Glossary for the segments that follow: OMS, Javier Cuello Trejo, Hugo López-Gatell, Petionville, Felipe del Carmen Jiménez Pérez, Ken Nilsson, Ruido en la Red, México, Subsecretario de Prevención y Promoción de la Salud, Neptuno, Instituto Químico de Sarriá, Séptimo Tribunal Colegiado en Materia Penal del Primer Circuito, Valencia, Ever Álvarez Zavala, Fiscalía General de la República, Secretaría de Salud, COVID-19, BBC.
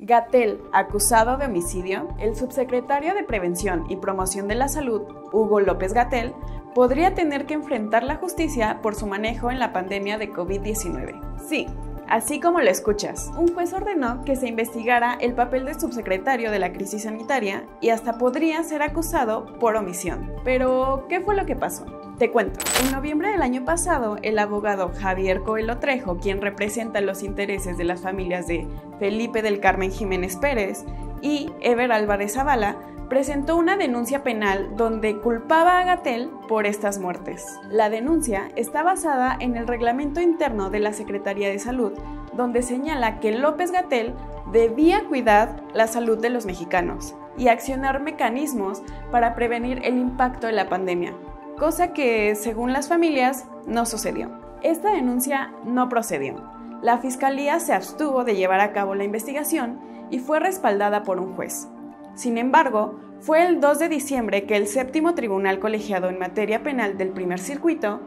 Gatell, acusado de homicidio. El subsecretario de Prevención y Promoción de la Salud, Hugo López-Gatell, podría tener que enfrentar la justicia por su manejo en la pandemia de COVID-19. Sí, así como lo escuchas. Un juez ordenó que se investigara el papel del subsecretario de la crisis sanitaria y hasta podría ser acusado por omisión. Pero, ¿qué fue lo que pasó? Te cuento. En noviembre del año pasado, el abogado Javier Cuello Trejo, quien representa los intereses de las familias de Felipe del Carmen Jiménez Pérez y Ever Álvarez Zavala, presentó una denuncia penal donde culpaba a Gatell por estas muertes. La denuncia está basada en el reglamento interno de la Secretaría de Salud, donde señala que López-Gatell debía cuidar la salud de los mexicanos y accionar mecanismos para prevenir el impacto de la pandemia, cosa que, según las familias, no sucedió. Esta denuncia no procedió. La Fiscalía se abstuvo de llevar a cabo la investigación y fue respaldada por un juez. Sin embargo, fue el 2 de diciembre que el Séptimo Tribunal Colegiado en Materia Penal del Primer Circuito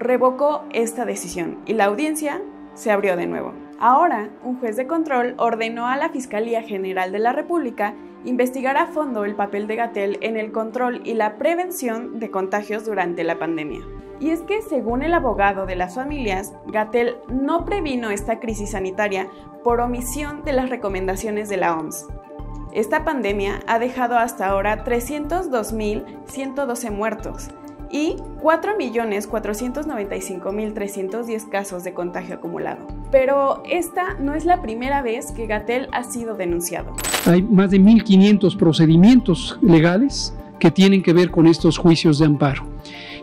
revocó esta decisión y la audiencia se abrió de nuevo. Ahora, un juez de control ordenó a la Fiscalía General de la República investigar a fondo el papel de Gatell en el control y la prevención de contagios durante la pandemia. Y es que, según el abogado de las familias, Gatell no previno esta crisis sanitaria por omisión de las recomendaciones de la OMS. Esta pandemia ha dejado hasta ahora 302.112 muertos y 4.495.310 casos de contagio acumulado. Pero esta no es la primera vez que Gatell ha sido denunciado. Hay más de 1.500 procedimientos legales que tienen que ver con estos juicios de amparo.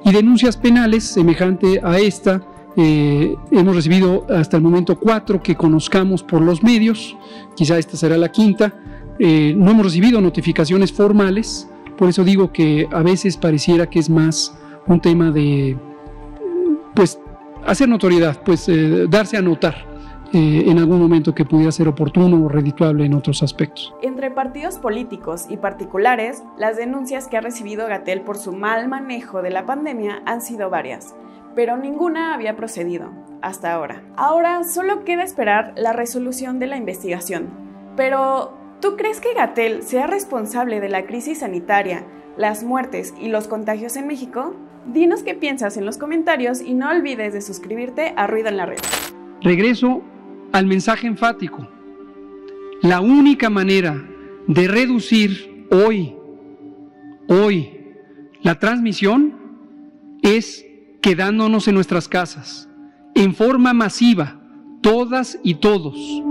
Y denuncias penales semejante a esta, hemos recibido hasta el momento 4 que conozcamos por los medios, quizá esta será la quinta. No hemos recibido notificaciones formales, por eso digo que a veces pareciera que es más un tema de pues hacer notoriedad, pues darse a notar en algún momento que pudiera ser oportuno o redituable en otros aspectos. Entre partidos políticos y particulares, las denuncias que ha recibido Gatell por su mal manejo de la pandemia han sido varias, pero ninguna había procedido hasta ahora. Ahora solo queda esperar la resolución de la investigación, pero ¿tú crees que Gatell sea responsable de la crisis sanitaria, las muertes y los contagios en México? Dinos qué piensas en los comentarios y no olvides de suscribirte a Ruido en la Red. Regreso al mensaje enfático. La única manera de reducir hoy, la transmisión es quedándonos en nuestras casas, en forma masiva, todas y todos.